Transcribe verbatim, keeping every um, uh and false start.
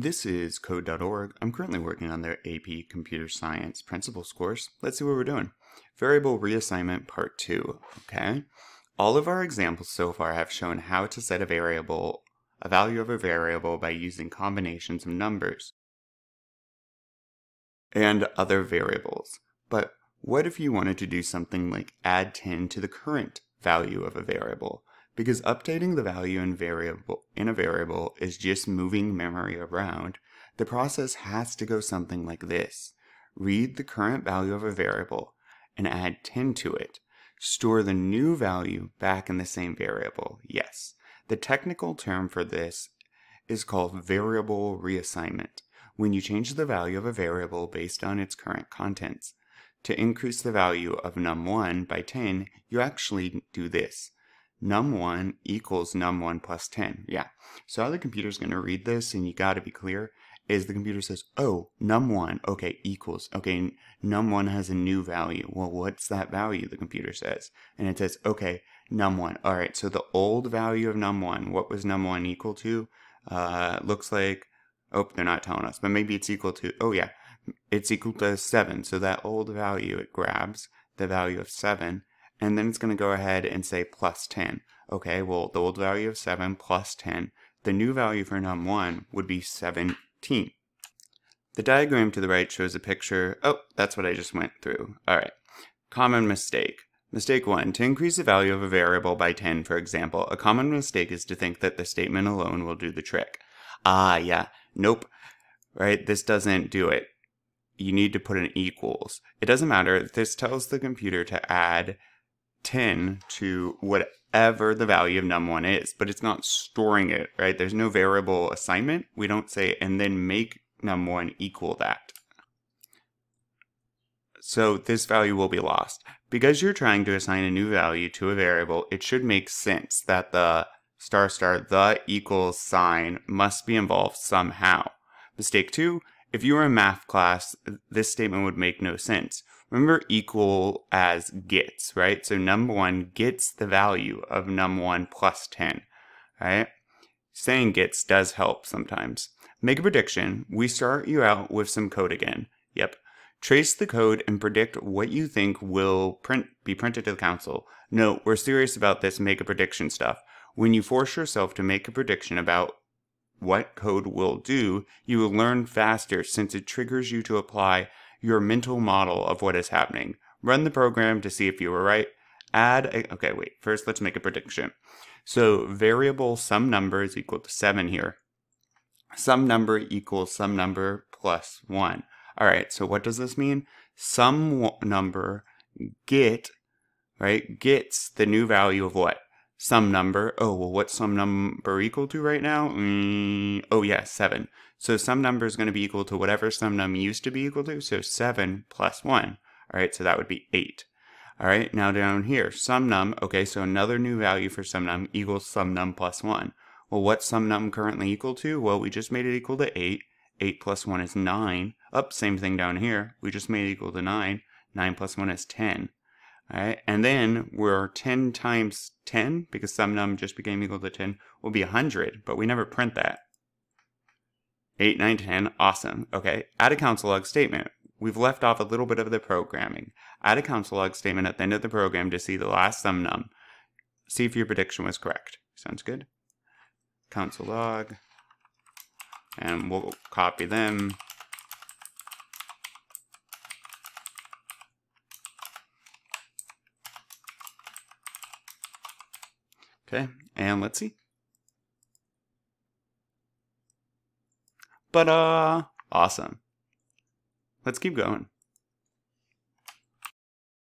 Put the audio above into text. This is Code dot org. I'm currently working on their A P Computer Science Principles course. Let's see what we're doing. Variable reassignment part two, okay? All of our examples so far have shown how to set a variable, a value of a variable by using combinations of numbers and other variables. But what if you wanted to do something like add ten to the current value of a variable? Because updating the value in variable in a variable is just moving memory around, the process has to go something like this. Read the current value of a variable and add ten to it. Store the new value back in the same variable. Yes, the technical term for this is called variable reassignment, when you change the value of a variable based on its current contents. To increase the value of num one by ten, you actually do this. num one equals num one plus ten. Yeah. So how the computer's going to read this, and you got to be clear, is the computer says, oh, num one, okay, equals. Okay, num one has a new value. Well, what's that value, the computer says? And it says, okay, num one. All right, so the old value of num one, what was num one equal to? Uh, looks like, oh, they're not telling us, but maybe it's equal to, oh, yeah, it's equal to seven. So that old value, it grabs the value of seven. And then it's going to go ahead and say plus ten. Okay, well, the old value of seven plus ten. The new value for num one would be seventeen. The diagram to the right shows a picture. Oh, that's what I just went through. All right. Common mistake. Mistake one, to increase the value of a variable by ten, for example, a common mistake is to think that the statement alone will do the trick. Ah, yeah. Nope. Right? This doesn't do it. You need to put an equals. It doesn't matter. This tells the computer to add ten to whatever the value of num one is, but it's not storing it, right? There's no variable assignment. We don't say, and then make num one equal that. So this value will be lost. Because you're trying to assign a new value to a variable, it should make sense that the star star the equals sign must be involved somehow. Mistake two, if you were in math class, this statement would make no sense. Remember equal as gets, right? So num one gets the value of num one plus ten, right? Saying gets does help sometimes. Make a prediction. We start you out with some code again. Yep. Trace the code and predict what you think will print be printed to the console. No, we're serious about this make a prediction stuff. When you force yourself to make a prediction about what code will do, you will learn faster since it triggers you to apply your mental model of what is happening. Run the program to see if you were right. Add a, okay, wait, first let's make a prediction. So variable sum number is equal to seven here. Sum number equals sum number plus one. All right, so what does this mean? Sum number get, right, gets the new value of what? Sum number. Oh, well, what's sum number equal to right now? Mm, oh, yeah, seven. So sum number is going to be equal to whatever sum num used to be equal to. So seven plus one. All right, so that would be eight. All right, now down here, sum num. Okay, so another new value for sum num equals sum num plus one. Well, what's sum num currently equal to? Well, we just made it equal to eight. eight plus one is nine. Up, same thing down here. We just made it equal to nine. nine plus one is ten. All right, and then we're ten times ten, because sum num just became equal to ten, will be one hundred, but we never print that. eight, nine, ten, awesome. Okay, add a console log statement. We've left off a little bit of the programming. Add a console log statement at the end of the program to see the last sum num. See if your prediction was correct. Sounds good? Console log, and we'll copy them. Okay, and let's see. Ba-da! Awesome. Let's keep going.